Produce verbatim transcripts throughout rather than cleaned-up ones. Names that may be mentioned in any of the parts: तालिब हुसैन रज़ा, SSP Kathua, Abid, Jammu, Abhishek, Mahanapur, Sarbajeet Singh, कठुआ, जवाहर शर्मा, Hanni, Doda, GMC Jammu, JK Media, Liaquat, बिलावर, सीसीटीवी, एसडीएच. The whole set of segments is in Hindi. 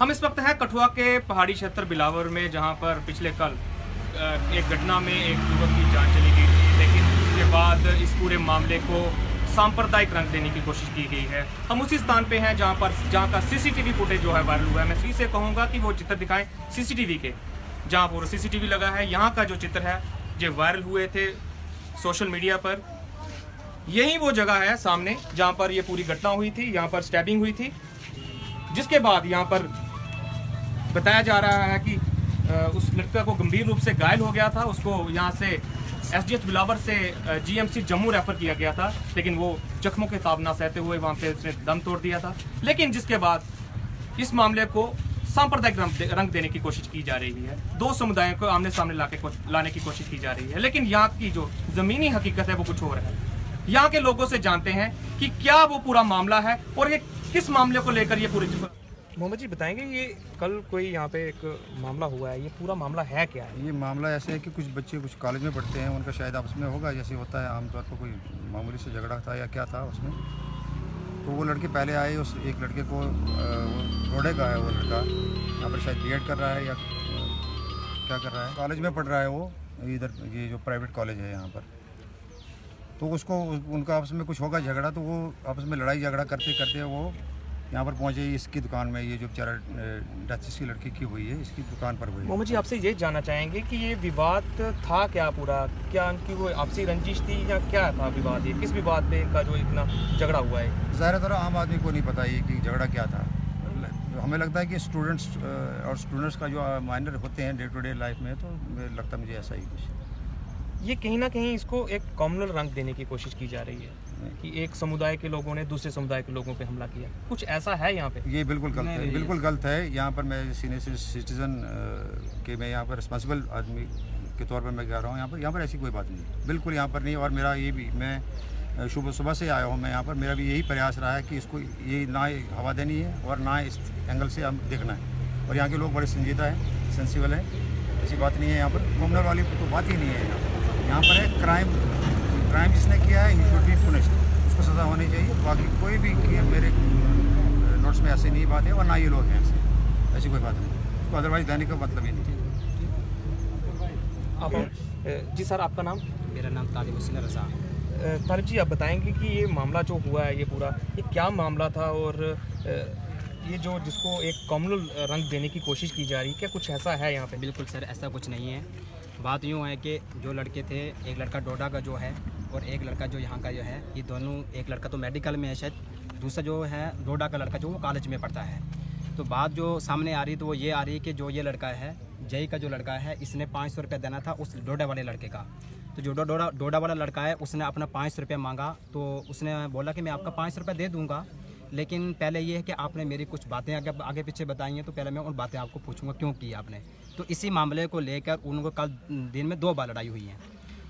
हम इस वक्त हैं कठुआ के पहाड़ी क्षेत्र बिलावर में, जहां पर पिछले कल एक घटना में एक युवक की जान चली गई, लेकिन उसके बाद इस पूरे मामले को सांप्रदायिक रंग देने की कोशिश की गई है। हम उसी स्थान पे हैं जहां पर जहां का सीसीटीवी फुटेज जो है वायरल हुआ है। मैं फिर से कहूँगा कि वो चित्र दिखाएं सीसीटीवी के, जहाँ पर सीसीटीवी लगा है। यहाँ का जो चित्र है जो वायरल हुए थे सोशल मीडिया पर, यही वो जगह है सामने जहाँ पर ये पूरी घटना हुई थी, यहाँ पर स्टैबिंग हुई थी, जिसके बाद यहाँ पर बताया जा रहा है कि उस लड़का को गंभीर रूप से घायल हो गया था। उसको यहाँ से एसडीएच बिलावर से जीएमसी जम्मू रेफर किया गया था, लेकिन वो जख्मों के ताबना सहते हुए वहाँ पे उसने दम तोड़ दिया था। लेकिन जिसके बाद इस मामले को सांप्रदायिक रंग देने की कोशिश की जा रही है, दो समुदायों को आमने सामने लाके लाने की कोशिश की जा रही है। लेकिन यहाँ की जो ज़मीनी हकीकत है वो कुछ और है। यहाँ के लोगों से जानते हैं कि क्या वो पूरा मामला है और ये किस मामले को लेकर ये पूरी। मोहम्मद जी बताएंगे ये कल कोई यहाँ पे एक मामला हुआ है, ये पूरा मामला है क्या है? ये मामला ऐसे है कि कुछ बच्चे कुछ कॉलेज में पढ़ते हैं, उनका शायद आपस में होगा जैसे होता है आमतौर पर, कोई मामूली से झगड़ा था या क्या था उसमें। तो वो लड़के पहले आए, उस एक लड़के को रोडे का है, वो लड़का यहाँ पर शायद बी एड कर रहा है या क्या कर रहा है, कॉलेज में पढ़ रहा है वो, इधर ये जो प्राइवेट कॉलेज है यहाँ पर। तो उसको उनका आपस में कुछ होगा झगड़ा, तो वो आपस में लड़ाई झगड़ा करते करते वो यहाँ पर पहुँचे इसकी दुकान में। ये जो बेचारा डच की लड़की की हुई है इसकी दुकान पर हुई। मोहम्मद जी आपसे ये जानना चाहेंगे कि ये विवाद था क्या पूरा, क्या उनकी वो आपसी रंजिश थी या क्या था विवाद, ये किस विवाद पे का जो इतना झगड़ा हुआ है? ज़ाहिर तौर आम आदमी को नहीं पता ये कि झगड़ा क्या था। हमें लगता है कि स्टूडेंट्स और स्टूडेंट्स का जो माइनर होते हैं डे टू डे लाइफ में, तो लगता मुझे ऐसा ही कुछ है। ये कहीं ना कहीं इसको एक कॉम्युनल रंग देने की कोशिश की जा रही है कि एक समुदाय के लोगों ने दूसरे समुदाय के लोगों पे हमला किया, कुछ ऐसा है यहाँ पे? ये बिल्कुल गलत है, बिल्कुल गलत है। यहाँ पर मैं सीनियर सिटीजन के, मैं यहाँ पर रिस्पॉन्सिबल आदमी के तौर पर मैं कह रहा हूँ, यहाँ पर यहाँ पर ऐसी कोई बात नहीं, बिल्कुल यहाँ पर नहीं। और मेरा ये भी, मैं सुबह सुबह से आया हूँ मैं यहाँ पर, मेरा भी यही प्रयास रहा है कि इसको ये ना हवा देनी है और ना इस एंगल से हम देखना है। और यहाँ के लोग बड़े संजीदा हैं, सेंसिबल हैं, ऐसी बात नहीं है। यहाँ पर कॉम्युनल वाली तो बात ही नहीं है। यहाँ यहाँ पर है क्राइम, क्राइम जिसने किया है ही शुड बी पुनिश्ड, उसको सज़ा होनी चाहिए। बाकी कोई भी किया, मेरे नोट्स में ऐसी नहीं बात है और ना ये लोग हैं ऐसे, ऐसी कोई बात नहीं, उसको अदरवाइज देने का मतलब ही नहीं है। जी सर आपका नाम? मेरा नाम तालिब हुसैन रज़ा। तालिब जी आप बताएंगे कि ये मामला जो हुआ है ये पूरा, ये क्या मामला था और ये जो जिसको एक कॉम्युनल रंग देने की कोशिश की जा रही है, क्या कुछ ऐसा है यहाँ पे? बिल्कुल सर, ऐसा कुछ नहीं है। बात यूँ है कि जो लड़के थे, एक लड़का डोडा का जो है और एक लड़का जो यहाँ का जो है, ये दोनों, एक लड़का तो मेडिकल में है शायद, दूसरा जो है डोडा का लड़का जो वो कॉलेज में पढ़ता है। तो बात जो सामने आ रही तो वो ये आ रही है कि जो ये लड़का है, जय का जो लड़का है, इसने पाँच सौ रुपया देना था उस डोडा वाले लड़के का। तो जो डोडा डोडा वाला लड़का है उसने अपना पाँच सौ रुपया मांगा, तो उसने बोला कि मैं आपका पाँच सौ रुपया दे दूँगा, लेकिन पहले ये है कि आपने मेरी कुछ बातें आगे आगे पीछे बताई हैं, तो पहले मैं उन बातें आपको पूछूंगा क्यों की आपने। तो इसी मामले को लेकर उनको कल दिन में दो बार लड़ाई हुई है।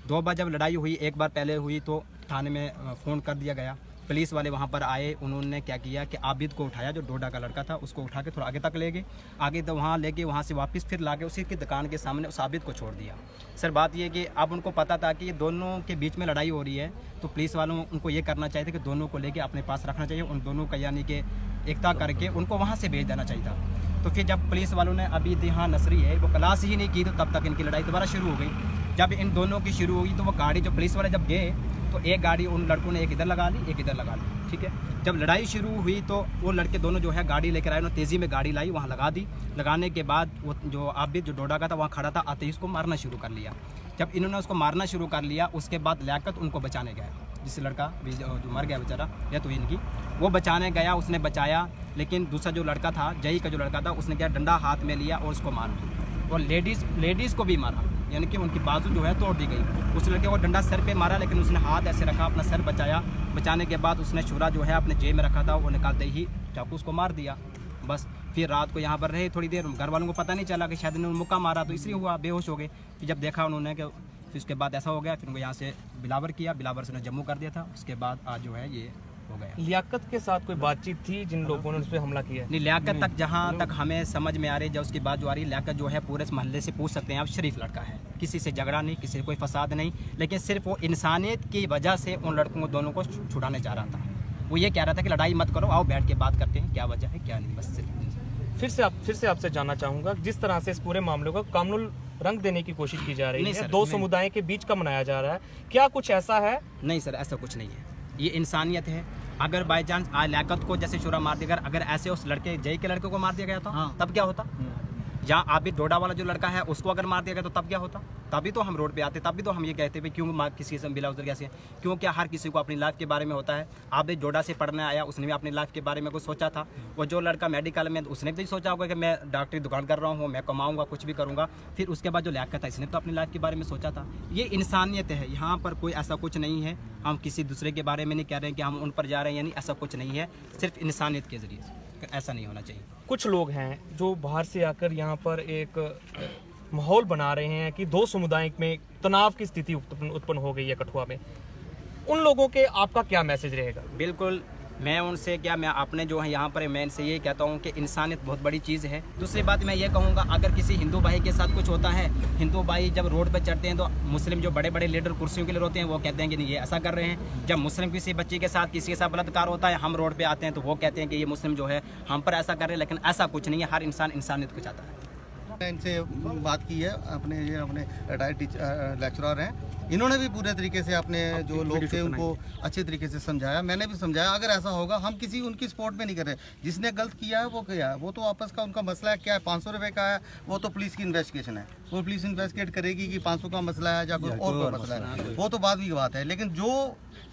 दो बार जब लड़ाई हुई, एक बार पहले हुई तो थाने में फ़ोन कर दिया गया, पुलिस वाले वहाँ पर आए, उन्होंने क्या किया कि आबिद को उठाया, जो डोडा का लड़का था, उसको उठा के थोड़ा आगे तक ले गए, आगे तो वहाँ ले गए, वहाँ से वापस फिर ला के उसी की दुकान के सामने उस आबिद को छोड़ दिया। सर बात ये कि अब उनको पता था कि दोनों के बीच में लड़ाई हो रही है, तो पुलिस वालों उनको ये करना चाहिए कि दोनों को लेके अपने पास रखना चाहिए, उन दोनों का यानी कि एकता करके उनको वहाँ से भेज देना चाहिए था। तो फिर जब पुलिस वालों ने अभी यहाँ नसरी है वो क्लास ही नहीं की, तो तब तक इनकी लड़ाई दोबारा शुरू हो गई। जब इन दोनों की शुरू हुई तो वो गाड़ी जो पुलिस वाले जब गए तो एक गाड़ी उन लड़कों ने एक इधर लगा ली, एक इधर लगा ली, ठीक है। जब लड़ाई शुरू हुई तो वो लड़के दोनों जो है गाड़ी लेकर आए, उन्होंने तेज़ी में गाड़ी लाई, वहाँ लगा दी। लगाने के बाद वो जो आबिद जो डोडा का था वहाँ खड़ा था, आते ही उसको मारना शुरू कर लिया। जब इन्होंने उसको मारना शुरू कर लिया, उसके बाद लियाकत उनको बचाने गया, जिस लड़का जो मर गया बेचारा, या तो इनकी वो बचाने गया, उसने बचाया, लेकिन दूसरा जो लड़का था, जई का जो लड़का था, उसने क्या डंडा हाथ में लिया और उसको मार दिया, और लेडीज़ लेडीज़ को भी मारा, यानी कि उनकी बाजू जो है तोड़ दी गई। उस लड़के को डंडा सर पे मारा, लेकिन उसने हाथ ऐसे रखा, अपना सर बचाया। बचाने के बाद उसने छुरा जो है अपने जेब में रखा था, वो निकालते ही चाकू उसको मार दिया। बस फिर रात को यहाँ पर रहे थोड़ी देर, घर वालों को पता नहीं चला कि शायद इन्होंने मुक्का मारा तो इसलिए हुआ, बेहोश हो गए। फिर जब देखा उन्होंने कि फिर उसके बाद ऐसा हो गया, फिर उनको यहाँ से बिलावर किया, बिलावर से उन्हें जम्मू कर दिया था। उसके बाद आज जो है ये हो गया। लियाकत के साथ कोई बातचीत थी जिन लोगों ने उस पर हमला किया? नहीं, लियाकत तक जहाँ तक हमें समझ में आ रही है, जब उसकी बात जो आ रही है, लियाकत जो है पूरे मोहल्ले से पूछ सकते हैं आप, शरीफ लड़का है, किसी से झगड़ा नहीं, किसी से कोई फसाद नहीं, लेकिन सिर्फ वो इंसानियत की वजह से उन लड़कों को दोनों को छुड़ाने जा रहा था। वो ये कह रहा था कि लड़ाई मत करो, आओ बैठ के बात करते हैं क्या वजह है क्या नहीं, बस सिर्फ फिर से आप फिर से आपसे जानना चाहूंगा, जिस तरह से इस पूरे मामले को कानून रंग देने की कोशिश की जा रही है, दो समुदायों के बीच का मनाया जा रहा है, क्या कुछ ऐसा है? नहीं सर, ऐसा कुछ नहीं है, ये इंसानियत है। अगर बाई चांस आज लियाकत को जैसे चुरा मार दिया, अगर ऐसे उस लड़के जय के लड़के को मार दिया गया था हाँ। तब क्या होता? या आबिद डोडा वाला जो लड़का है उसको अगर मार दिया गया तो तब क्या होता? तभी तो हम रोड पे आते, तभी तो हम ये कहते भाई क्यों किसी से मिला उधर कैसे, क्यों क्या हर किसी को अपनी लाइफ के बारे में होता है। आबिद डोडा से पढ़ने आया, उसने भी अपनी लाइफ के बारे में कुछ सोचा था। और जो लड़का मेडिकल में, उसने भी सोचा होगा कि मैं डॉक्टरी दुकान कर रहा हूँ, मैं कमाऊँगा, कुछ भी करूँगा। फिर उसके बाद जो लियाकत था, इसने तो अपनी लाइफ के बारे में सोचा था। ये इंसानियत है, यहाँ पर कोई ऐसा कुछ नहीं है। हम किसी दूसरे के बारे में नहीं कह रहे हैं कि हम उन पर जा रहे हैं, यानी ऐसा कुछ नहीं है, सिर्फ इंसानियत के जरिए। ऐसा नहीं होना चाहिए। कुछ लोग हैं जो बाहर से आकर यहाँ पर एक माहौल बना रहे हैं कि दो समुदाय में तनाव की स्थिति उत्पन्न हो गई है कठुआ में, उन लोगों के आपका क्या मैसेज रहेगा? बिल्कुल, मैं उनसे क्या मैं आपने जो है यहाँ पर मैं इनसे ये कहता हूँ कि इंसानियत बहुत बड़ी चीज़ है। दूसरी बात मैं ये कहूँगा, अगर किसी हिंदू भाई के साथ कुछ होता है, हिंदू भाई जब रोड पर चढ़ते हैं तो मुस्लिम जो बड़े बड़े लीडर कुर्सियों के लिए रोते हैं वो कहते हैं कि नहीं ये ऐसा कर रहे हैं। जब मुस्लिम किसी बच्ची के साथ किसी के साथ बलात्कार होता है, हम रोड पर आते हैं तो वो कहते हैं कि ये मुस्लिम जो है हम पर ऐसा कर रहे हैं। लेकिन ऐसा कुछ नहीं है, हर इंसान इंसानियत को चाहता है। इनसे बात की है, अपने ये अपने रिटायर्ड टीचर लेक्चरर हैं, इन्होंने भी पूरे तरीके से अपने जो लोग थे उनको अच्छे तरीके से समझाया, मैंने भी समझाया। अगर ऐसा होगा, हम किसी उनकी सपोर्ट में नहीं कर रहे, जिसने गलत किया है वो किया है, वो तो आपस का उनका मसला है। क्या है पाँच सौ रुपये का है, वो तो पुलिस की इन्वेस्टिगेशन है, वो पुलिस इन्वेस्टिगेट करेगी कि पाँच सौ का मसला है या कोई और का मसला है, वो तो बाद की बात है। लेकिन जो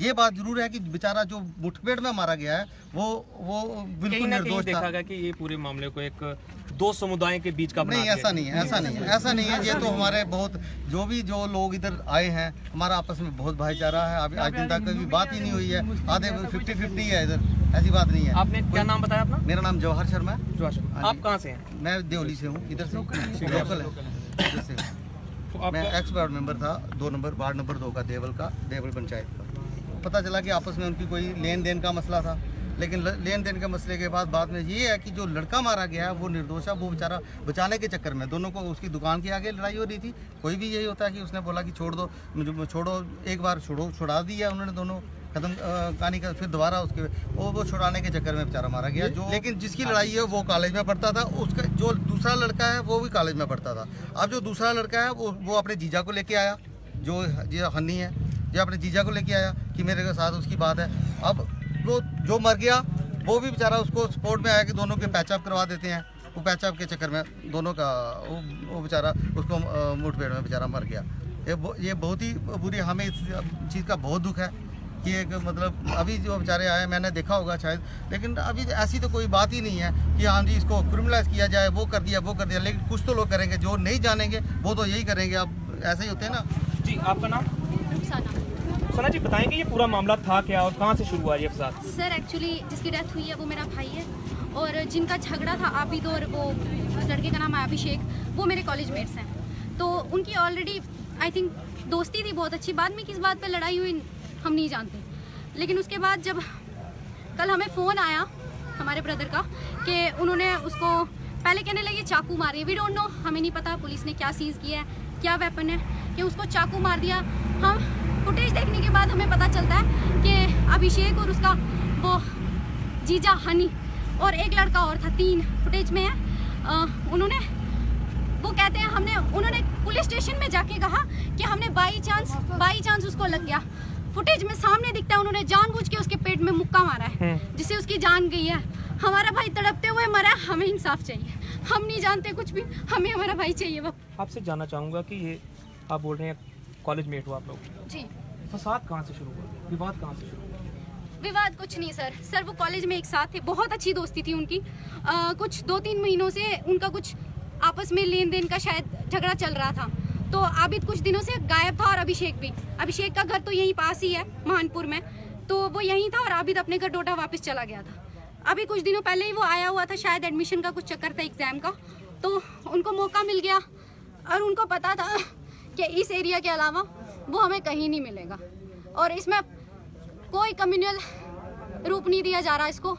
ये बात जरूर है कि बेचारा जो मुठभेड़ में मारा गया है वो वो बिल्कुल निर्दोष था। देखा गया कि ये पूरे मामले को एक दो समुदायों के बीच का बना नहीं, ऐसा नहीं है, ऐसा नहीं है, ऐसा नहीं है। ये तो हमारे बहुत जो भी जो लोग इधर आए हैं, हमारा आपस में बहुत भाईचारा है। अभी आज दिन तक कोई बात ही नहीं हुई है, आधे फिफ्टी फिफ्टी है इधर, ऐसी बात नहीं है। आपने क्या नाम बताया अपना? मेरा नाम जवाहर शर्मा है। जवाहर शर्मा, आप कहाँ से हैं? मैं देवली से हूँ, इधर से लोकल है, इधर से। मैं एक्स वार्ड मेंबर था, दो नंबर वार्ड नंबर दो का, देवल का, देवल पंचायत का। पता चला कि आपस में उनकी कोई लेन देन का मसला था, लेकिन लेन देन के मसले के बाद बाद में ये है कि जो लड़का मारा गया है वो निर्दोष है, वो बेचारा बचाने के चक्कर में दोनों को उसकी दुकान के आगे लड़ाई हो रही थी। कोई भी यही होता है कि उसने बोला कि छोड़ दो, मुझे छोड़ो, एक बार छोड़ो, छुड़ा दिया उन्होंने, दोनों खत्म कहानी का। फिर दोबारा उसके वो वो छुड़ाने के चक्कर में बेचारा मारा गया। जो लेकिन जिसकी लड़ाई है वो कॉलेज में पढ़ता था, उसका जो दूसरा लड़का है वो भी कॉलेज में पढ़ता था। अब जो दूसरा लड़का है वो वो अपने जीजा को लेके आया, जो जो हन्नी है, जो अपने जीजा को लेके आया कि मेरे साथ उसकी बात है। अब तो जो मर गया वो भी बेचारा उसको सपोर्ट में आया कि दोनों के पैचअप करवा देते हैं, वो पैचअप के चक्कर में दोनों का वो, वो बेचारा उसको मुठभेड़ में बेचारा मर गया। ये ये बहुत ही बुरी, हमें इस चीज़ का बहुत दुख है कि एक मतलब अभी जो बेचारे आए, मैंने देखा होगा शायद, लेकिन अभी ऐसी तो कोई बात ही नहीं है कि हाँ जी इसको क्रिमिनलाइज किया जाए, वो कर दिया वो कर दिया। लेकिन कुछ तो लोग करेंगे, जो नहीं जानेंगे वो तो यही करेंगे, अब ऐसे ही होते हैं ना। जी आपका नाम? सना जी बताएंगे ये पूरा मामला था क्या और कहाँ से शुरू हुआ ये फसाद? सर एक्चुअली जिसकी डेथ हुई है वो मेरा भाई है, और जिनका झगड़ा था आबिद और वो उस लड़के का नाम है अभिषेक, वो मेरे कॉलेज मेट्स हैं। तो उनकी ऑलरेडी आई थिंक दोस्ती थी बहुत अच्छी, बाद में किस बात पे लड़ाई हुई हम नहीं जानते। लेकिन उसके बाद जब कल हमें फ़ोन आया हमारे ब्रदर का कि उन्होंने उसको पहले कहने लगे चाकू मारी, वी डोंट नो, हमें नहीं पता पुलिस ने क्या सीज़ किया है, क्या वेपन है, कि उसको चाकू मार दिया। हम फुटेज देखने के बाद हमें पता चलता है कि अभिषेक और उसका वो जीजा हनी और एक लड़का और था, तीन फुटेज में है। आ, उन्होंने वो कहते हैं हमने उन्होंने पुलिस स्टेशन में जाके कहा कि हमने बाई चांस बाई चांस उसको लग गया। फुटेज में सामने दिखता है उन्होंने जानबूझ के उसके पेट में मुक्का मारा है, जिससे उसकी जान गई है। हमारा भाई तड़पते हुए मरा, हमें इंसाफ चाहिए, हम नहीं जानते कुछ भी, हमें हमारा भाई चाहिए। वो आपसे जानना चाहूँगा कि ये आप बोल रहे हैं कॉलेज में हुआ आप लोग जी, फसाद कहाँ से शुरू हुआ, विवाद कहाँ से शुरू हुआ? विवाद कुछ नहीं सर, सर वो कॉलेज में एक साथ थे, बहुत अच्छी दोस्ती थी उनकी। आ, कुछ दो तीन महीनों से उनका कुछ आपस में लेन देन का शायद झगड़ा चल रहा था। तो आबिद कुछ दिनों से गायब था और अभिषेक भी, अभिषेक का घर तो यहीं पास ही है महानपुर में, तो वो यहीं था और आबिद अपने घर डोडा वापस चला गया था। अभी कुछ दिनों पहले ही वो आया हुआ था, शायद एडमिशन का कुछ चक्कर था एग्ज़ाम का, तो उनको मौका मिल गया और उनको पता था कि इस एरिया के अलावा वो हमें कहीं नहीं मिलेगा और इसमें कोई कम्युनल रूप नहीं दिया जा रहा। इसको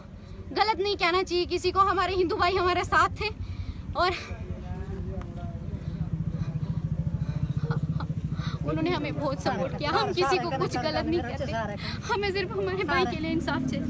गलत नहीं कहना चाहिए किसी को, हमारे हिंदू भाई हमारे साथ थे और उन्होंने हमें बहुत सपोर्ट किया। हम किसी को कुछ गलत नहीं करते, हमें सिर्फ हमारे भाई के लिए इंसाफ चाहिए।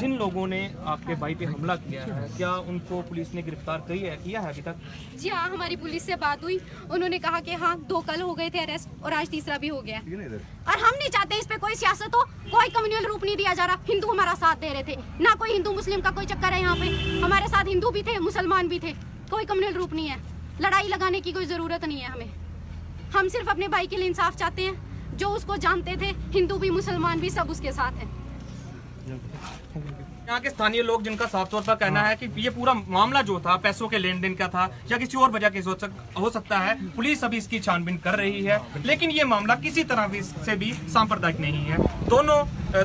जिन लोगों ने आपके भाई पे हमला किया है, क्या उनको पुलिस ने गिरफ्तार किया है अभी तक? जी हाँ, हमारी पुलिस से बात हुई, उन्होंने कहा कि हाँ दो कल हो गए थे अरेस्ट और आज तीसरा भी हो गया। और हम नहीं चाहते इस पे कोई सियासत हो, कोई कम्युनल रूप नहीं दिया जा रहा। हिंदू हमारा साथ दे रहे थे ना, कोई हिंदू मुस्लिम का कोई चक्कर है यहाँ पे। हमारे साथ हिंदू भी थे, मुसलमान भी थे, कोई कम्युनल रूप नहीं है। लड़ाई लगाने की कोई जरूरत नहीं है हमें। हम सिर्फ अपने भाई के लिए इंसाफ चाहते हैं। जो उसको जानते थे, हिंदू भी मुसलमान भी, सब उसके साथ है। यहाँ के स्थानीय लोग जिनका साफ तौर पर कहना है कि ये पूरा मामला जो था पैसों के लेन देन का था या किसी और वजह के हो सकता है। पुलिस अभी इसकी छानबीन कर रही है, लेकिन ये मामला किसी तरह भी से भी सांप्रदायिक नहीं है। दोनों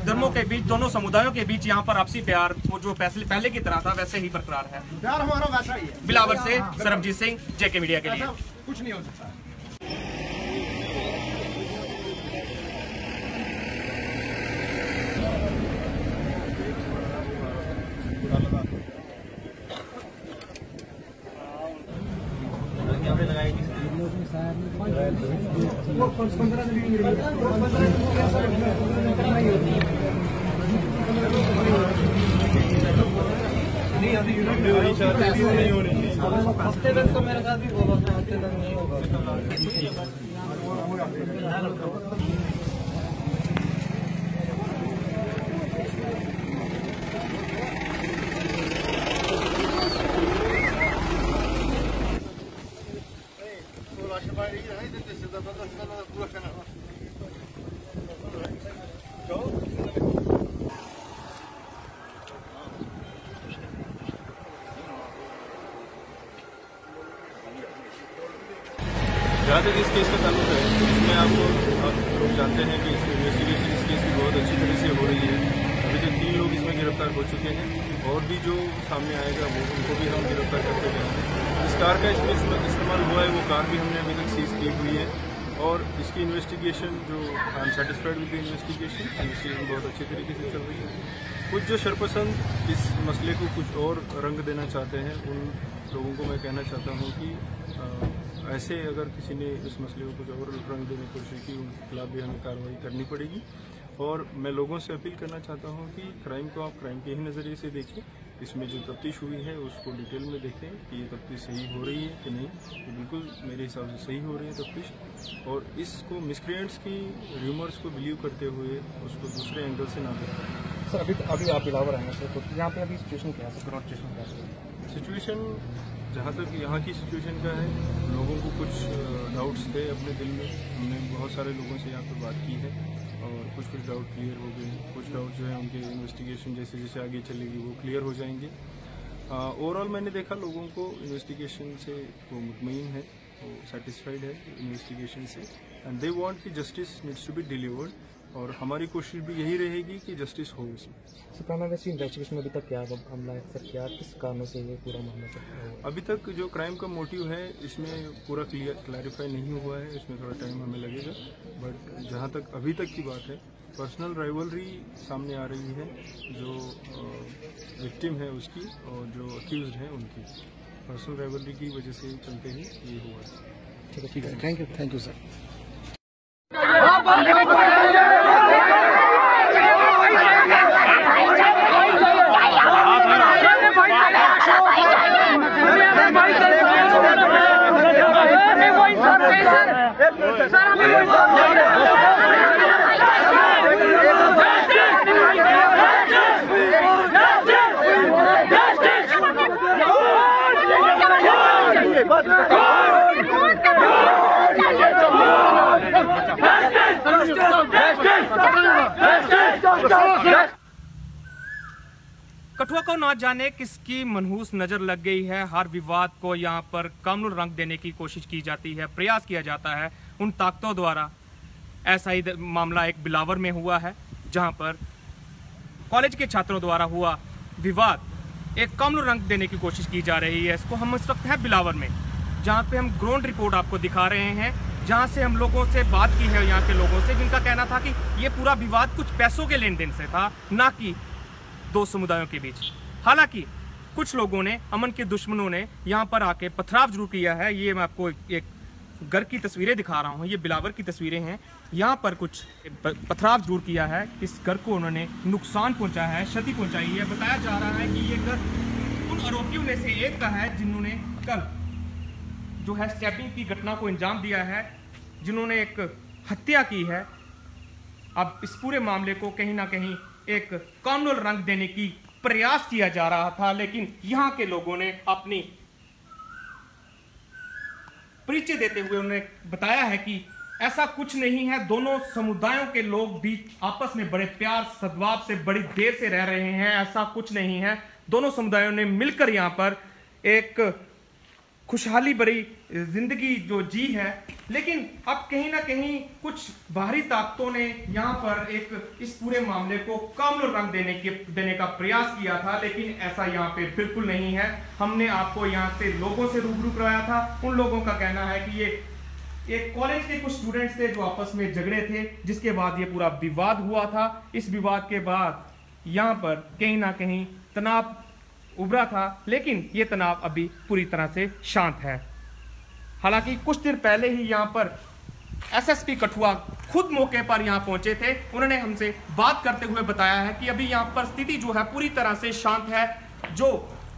धर्मों के बीच, दोनों समुदायों के बीच यहाँ पर आपसी प्यार वो जो पहले की तरह था वैसे ही बरकरार है। प्यार हमारा वैसा ही है। बिलावर से सरबजीत सिंह, जेके मीडिया के लिए। कुछ नहीं हो सकता। हफ्ते तक तो मेरे साथ भी बोला था, हफ्ते तक नहीं होगा। ज़्यादातर इस केस का ताल्लुक है, इसमें आपको आप लोग जानते हैं कि इसकी इन्वेस्टिगेशन इस केस की बहुत अच्छी तरह से हो रही है। अभी तक तीन लोग इसमें गिरफ्तार हो चुके हैं और भी जो सामने आएगा वो उनको भी हम गिरफ्तार करते हैं। इस कार का इसमें इस्तेमाल हुआ है, वो कार भी हमने अभी तक सीज की हुई है और इसकी इन्वेस्टिगेशन जो I am satisfied with the investigation investigation बहुत अच्छे तरीके से चल रही है। कुछ जो शरपसंद इस मसले को कुछ और रंग देना चाहते हैं, उन लोगों को मैं कहना चाहता हूँ कि आ, ऐसे अगर किसी ने इस मसले को कुछ और रंग देने की कोशिश की, उनके खिलाफ भी हमें कार्रवाई करनी पड़ेगी। और मैं लोगों से अपील करना चाहता हूँ कि क्राइम को आप क्राइम के ही नज़रिए से देखें। इसमें जो तफ्तीश हुई है उसको डिटेल में देखें कि ये तफ्तीश सही हो रही है कि नहीं। तो बिल्कुल मेरे हिसाब से सही हो रही है तफ्तीश, और इसको मिसक्रिएंट्स की र्यूमर्स को बिलीव करते हुए उसको दूसरे एंगल से ना देखें। सर अभी अभी आप बिलावर आएंगे सर, तो यहाँ पे अभी सिचुएशन क्या है सर? करंट सिचुएशन क्या है? सिचुएशन जहाँ तक यहाँ की सिचुएशन का है, लोगों को कुछ डाउट्स थे अपने दिल में। हमने बहुत सारे लोगों से यहाँ पर बात की है और कुछ कुछ डाउट क्लियर हो गए, कुछ डाउट जो है उनके इन्वेस्टिगेशन जैसे जैसे आगे चलेगी वो क्लियर हो जाएंगे। ओवरऑल मैंने देखा लोगों को इन्वेस्टिगेशन से वो मुतमईन है, वो सेटिस्फाइड है इन्वेस्टिगेशन से, एंड दे वांट कि justice needs to be delivered. और हमारी कोशिश भी यही रहेगी कि जस्टिस हो। इसमें सर कहना वैसे इन्वेस्टिगेशन में अभी तक क्या हमला है सर, क्या किस कारणों से ये पूरा मामला? अभी तक जो क्राइम का मोटिव है इसमें पूरा क्लियर क्लैरिफाई नहीं हुआ है, इसमें थोड़ा टाइम हमें लगेगा। बट जहाँ तक अभी तक की बात है, पर्सनल राइवलरी सामने आ रही है जो विक्टिम है उसकी और जो अक्यूज्ड है उनकी। पर्सनल राइवलरी की वजह से चलते ही ये हुआ है। ठीक है, thank you. Thank you sir. कठुआ को ना जाने किसकी मनहूस नजर लग गई है। हर विवाद को यहाँ पर कानूनी रंग देने की कोशिश की जाती है, प्रयास किया जाता है उन ताकतों द्वारा। ऐसा ही मामला एक बिलावर में हुआ है, जहाँ पर कॉलेज के छात्रों द्वारा हुआ विवाद एक कानूनी रंग देने की कोशिश की जा रही है। इसको हम इस वक्त हैं बिलावर में, जहाँ पे हम ग्राउंड रिपोर्ट आपको दिखा रहे हैं, जहाँ से हम लोगों से बात की है यहाँ के लोगों से, जिनका कहना था कि ये पूरा विवाद कुछ पैसों के लेन देन से था, ना कि दो समुदायों के बीच। हालांकि कुछ लोगों ने, अमन के दुश्मनों ने यहाँ पर आके पथराव जरूर किया है, ये मैं आपको एक घर की तस्वीरें दिखा रहा हूँ, ये बिलावर की तस्वीरें हैं। यहाँ पर कुछ पथराव जरूर किया है, इस घर को उन्होंने नुकसान पहुँचा है, क्षति पहुँचाई है। बताया जा रहा है कि ये घर उन आरोपियों में से एक का है जिन्होंने कल जो है स्टैबिंग की घटना को अंजाम दिया है, जिन्होंने एक हत्या की है। अब इस पूरे मामले को कहीं ना कहीं एक कानूनी रंग देने की प्रयास किया जा रहा था, लेकिन यहाँ के लोगों ने अपनी परिचय देते हुए उन्होंने बताया है कि ऐसा कुछ नहीं है, दोनों समुदायों के लोग भी आपस में बड़े प्यार सद्भाव से बड़ी देर से रह रहे हैं, ऐसा कुछ नहीं है। दोनों समुदायों ने मिलकर यहाँ पर एक खुशहाली भरी जिंदगी जो जी है, लेकिन अब कहीं ना कहीं कुछ बाहरी ताकतों ने यहाँ पर एक इस पूरे मामले को कानूनी रंग देने के देने का प्रयास किया था, लेकिन ऐसा यहाँ पे बिल्कुल नहीं है। हमने आपको यहाँ से लोगों से रूबरू कराया था, उन लोगों का कहना है कि ये एक कॉलेज के कुछ स्टूडेंट्स थे जो आपस में झगड़े थे, जिसके बाद ये पूरा विवाद हुआ था। इस विवाद के बाद यहाँ पर कहीं ना कहीं तनाव उभरा था, लेकिन ये तनाव अभी पूरी तरह से शांत है। हालांकि कुछ देर पहले ही यहाँ पर एसएसपी कठुआ खुद मौके पर यहाँ पहुंचे थे, उन्होंने हमसे बात करते हुए बताया है कि अभी यहाँ पर स्थिति जो है पूरी तरह से शांत है। जो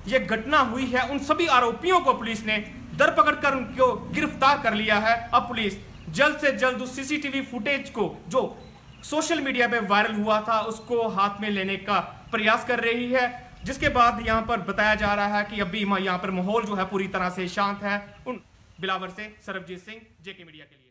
ये घटना हुई है उन सभी आरोपियों को पुलिस ने धरपकड़ कर उनको गिरफ्तार कर लिया है। अब पुलिस जल्द से जल्द उस सीसीटीवी फुटेज को जो सोशल मीडिया पर वायरल हुआ था उसको हाथ में लेने का प्रयास कर रही है, जिसके बाद यहाँ पर बताया जा रहा है कि अभी यहाँ पर माहौल जो है पूरी तरह से शांत है। उन बिलावर से सरबजीत सिंह, जेके मीडिया के लिए।